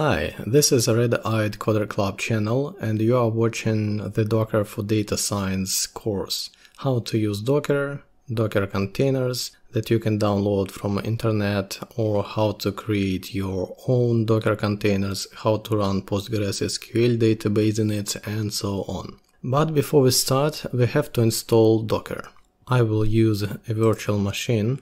Hi, this is a Red Eyed Coder Club channel and you are watching the Docker for Data Science course. How to use Docker, Docker containers that you can download from internet, or how to create your own Docker containers, how to run PostgreSQL database in it, and so on. But before we start, we have to install Docker. I will use a virtual machine.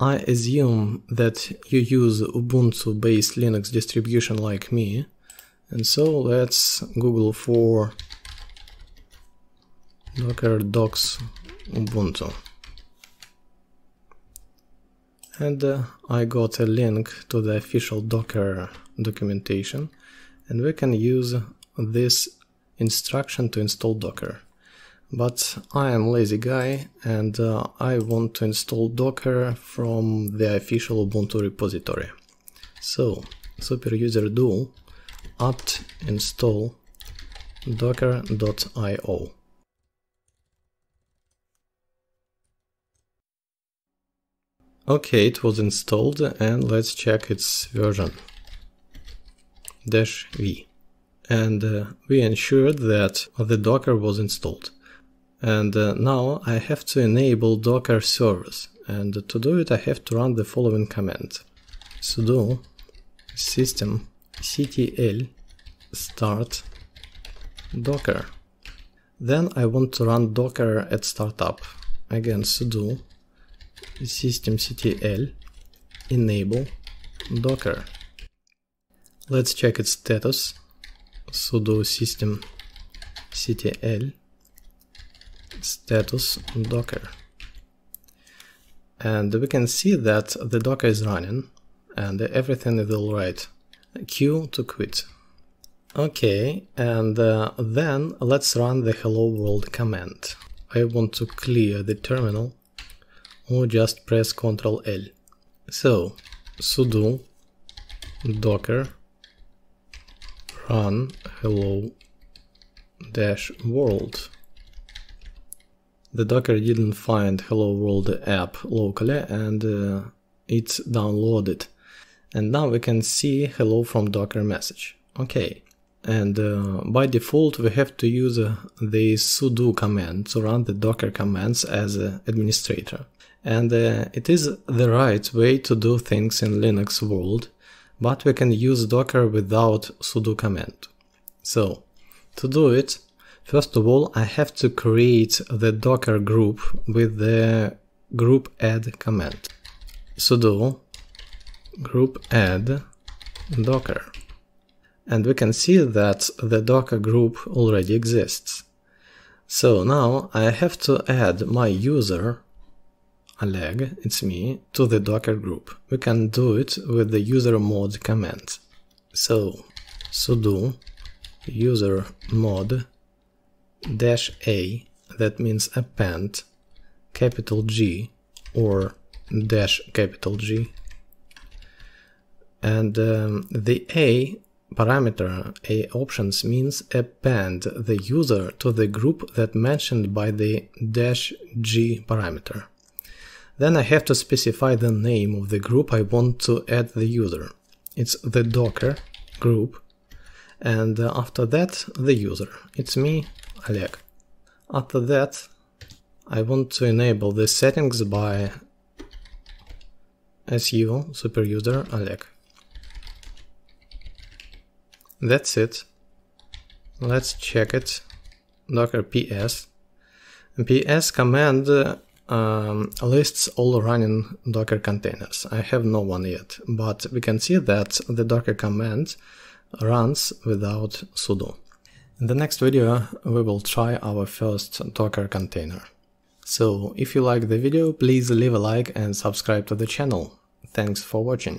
I assume that you use Ubuntu-based Linux distribution like me, and so let's Google for Docker docs Ubuntu. And I got a link to the official Docker documentation, and we can use this instruction to install Docker. But I am lazy guy and I want to install Docker from the official Ubuntu repository. So superuser do apt install docker.io. Okay, it was installed and let's check its version. -v. And we ensured that the Docker was installed. And now I have to enable Docker service, and to do it I have to run the following command: sudo systemctl start docker. Then I want to run Docker at startup. Again, sudo systemctl enable docker. Let's check its status. Sudo systemctl status Docker, and we can see that the Docker is running and everything is all right. Q to quit. Okay, and then let's run the hello world command. I want to clear the terminal, or just press Ctrl L. So sudo docker run hello-world. The Docker didn't find Hello World app locally, and it's downloaded. And now we can see hello from Docker message. Okay, and by default we have to use the sudo command to run the Docker commands as administrator. And it is the right way to do things in Linux world, but we can use Docker without sudo command. So, to do it, first of all, I have to create the Docker group with the group add command. Sudo group add docker. And we can see that the Docker group already exists. So now I have to add my user, Oleg, it's me, to the Docker group. We can do it with the user mod command. So sudo user mod -a, that means append capital G or dash capital G, and the a parameter, a options, means append the user to the group that mentioned by the dash G parameter. Then I have to specify the name of the group I want to add the user. It's the Docker group, and after that the user, it's me, Oleg. After that, I want to enable the settings by su superuser Oleg. That's it. Let's check it. Docker ps. Ps command lists all running Docker containers. I have no one yet, but we can see that the Docker command runs without sudo. In the next video we will try our first Docker container. So if you like the video, please leave a like and subscribe to the channel. Thanks for watching.